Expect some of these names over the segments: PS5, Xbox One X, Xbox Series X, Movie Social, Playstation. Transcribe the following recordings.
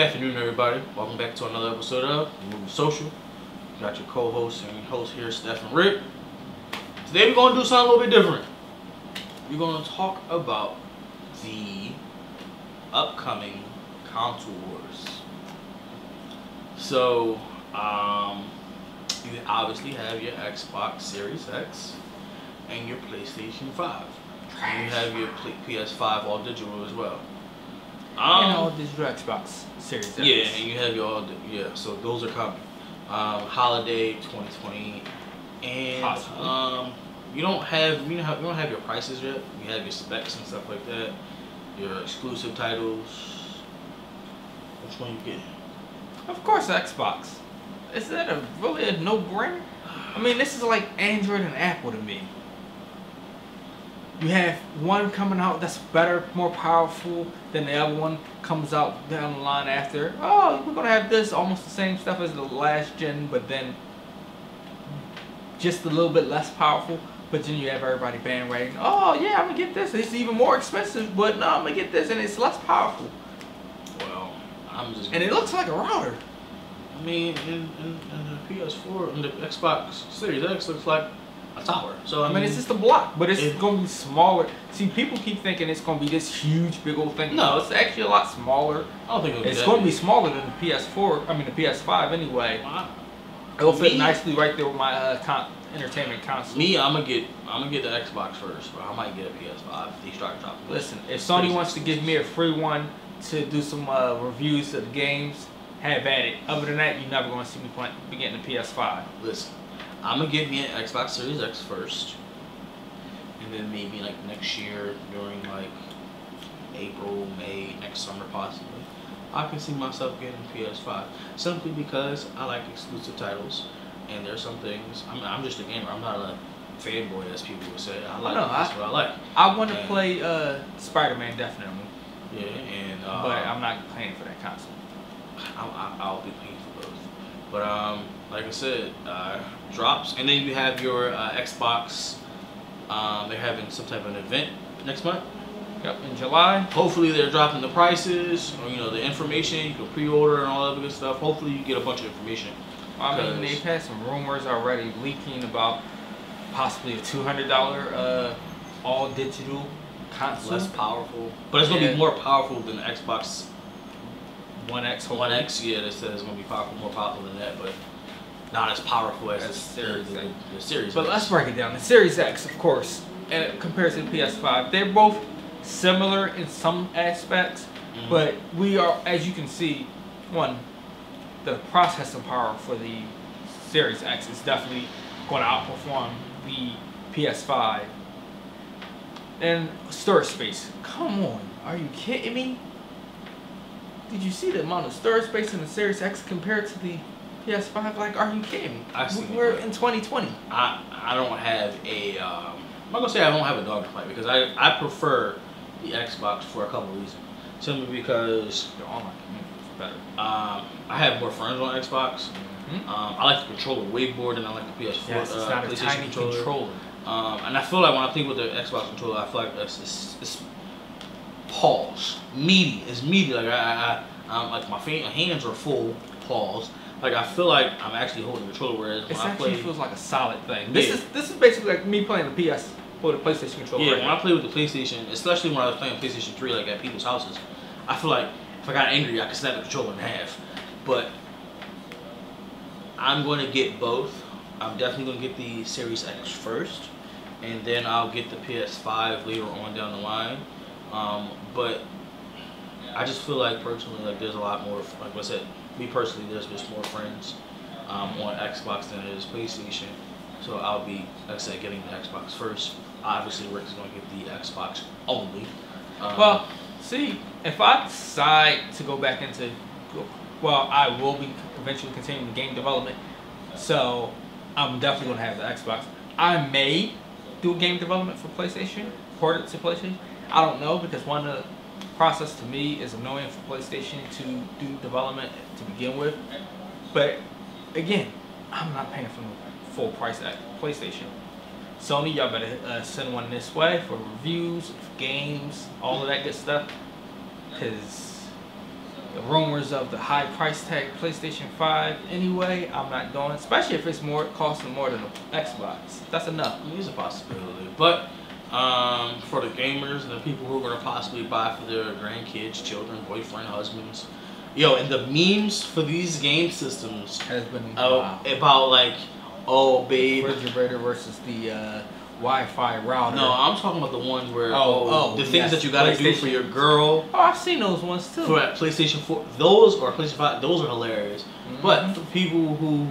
Good afternoon, everybody. Welcome back to another episode of Movie Social. You got your co-host and host here, Steph and Rick. Today we're going to do something a little bit different. We're going to talk about the upcoming console wars. So, you obviously have your Xbox Series X and your PlayStation 5. And you have your PS5 all digital as well. And all digital Xbox Series X. Yeah, and you have your all so those are coming. Holiday 2020, and possibly. You don't have your prices yet. You have your specs and stuff like that. Your exclusive titles. Which one you getting? Of course, Xbox. Is that really a no-brainer? I mean, this is like Android and Apple to me. You have one coming out that's better, more powerful than the other one comes out down the line after. Oh, we're going to have this almost the same stuff as the last gen, but then just a little bit less powerful. But then you have everybody bandwagon. Oh, yeah, I'm going to get this. It's even more expensive, but no, I'm going to get this, and it's less powerful. Well, I'm just... And it looks like a router. I mean, in the PS4 and the Xbox Series X looks like... a tower. So I mean, it's just a block, but it's going to be smaller. See, people keep thinking it's going to be this huge, big old thing. No, it's actually a lot smaller. I don't think it'll be that going to be smaller than the PS4. I mean, the PS5 anyway. Wow. It'll fit nicely right there with my entertainment console. Me, I'm gonna get the Xbox first, but I might get a PS5 if they start dropping. Listen, if Sony wants to give me a free one to do some reviews of the games, have at it. Other than that, you're never going to see me be getting a PS5. Listen. I'm gonna get me an Xbox Series X first, and then maybe like next year, during like April, May, next summer possibly, I can see myself getting PS5 simply because I like exclusive titles, and there's some things. I mean, I'm just a gamer. I'm not a fanboy, as people would say. That's what I like. I want to play Spider-Man definitely. Yeah, and but I'm not paying for that console. I'll be paying for both, but like I said, drops, and then you have your Xbox. They're having some type of an event next month. Yep, in July. Hopefully, they're dropping the prices, or, you know, the information. You can pre-order and all that good stuff. Hopefully, you get a bunch of information. I mean, they've had some rumors already leaking about possibly a $200 all digital console. Less powerful, but it's gonna be more powerful than the Xbox One X. One X, yeah, they said it's gonna be powerful, more powerful than that, but not as powerful as the Series X. But let's break it down. The Series X, of course, compared to the PS5, they're both similar in some aspects, but we are, as you can see, one, the processing power for the Series X is definitely going to outperform the PS5. And storage space. Come on, are you kidding me? Did you see the amount of storage space in the Series X compared to the PS5? Like, are you kidding me? We're in 2020. I don't have a I'm not gonna say I don't have a dog to fight, because I prefer the Xbox for a couple of reasons. Simply because the online community is better. I have more friends on Xbox. I like the controller way more than I like the PS4. Yes, it's not a tiny controller. And I feel like when I think with the Xbox controller, I feel like it's paws, meaty. It's meaty. Like like my hands are full paws. Like, I feel like I'm actually holding the controller, whereas when I play... It feels like a solid thing. This is basically like me playing the PS, or the PlayStation controller. Yeah, right when I play with the PlayStation, especially when I was playing PlayStation 3, like, at people's houses, I feel like if I got angry, I could snap the controller in half. But I'm going to get both. I'm definitely going to get the Series X first, and then I'll get the PS5 later on down the line. But I just feel like, personally, like, there's a lot more, like I said... Me personally, there's just more friends on Xbox than it is PlayStation, so I'll be, like I said, getting the Xbox first. Obviously, Rick is going to get the Xbox only. Well, see, if I decide to go back into, well, I will be eventually continuing game development, so I'm definitely going to have the Xbox. I may do game development for PlayStation, port it to PlayStation. I don't know, because one of the process to me is annoying for PlayStation to do development to begin with, but again, I'm not paying for full price at PlayStation. Sony, y'all better send one this way for reviews, games, all of that good stuff, because the rumors of the high price tag PlayStation 5 anyway. I'm not going, especially if it's more costing more than the Xbox. That's enough. It is a possibility, but for the gamers and the people who are going to possibly buy for their grandkids, children, boyfriend, husbands, yo, and the memes for these game systems has been about like, oh babe, refrigerator versus the Wi-Fi router. No, I'm talking about the ones where the things that you gotta do for your girl. Oh, I've seen those ones too. For PlayStation 4, those or PlayStation 5, those are hilarious. Mm-hmm. But for people who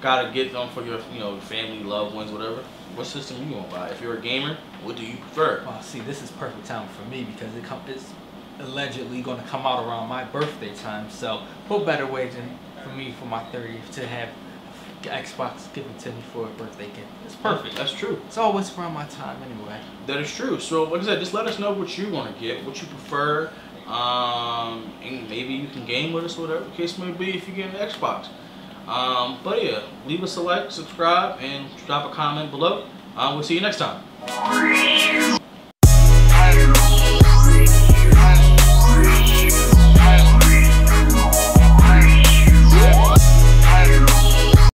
gotta get them for your, you know, family, loved ones, whatever. What system you gonna buy? If you're a gamer, what do you prefer? Oh, see, this is perfect time for me because it's allegedly gonna come out around my birthday time. So, what better way than for me for my 30th to have Xbox given to me for a birthday gift? It's perfect. That's true. It's always around my time anyway. That is true. So like I said, just let us know what you want to get, what you prefer, and maybe you can game with us, whatever the case may be, if you get an Xbox. But yeah, leave us a like, subscribe, and drop a comment below. We'll see you next time.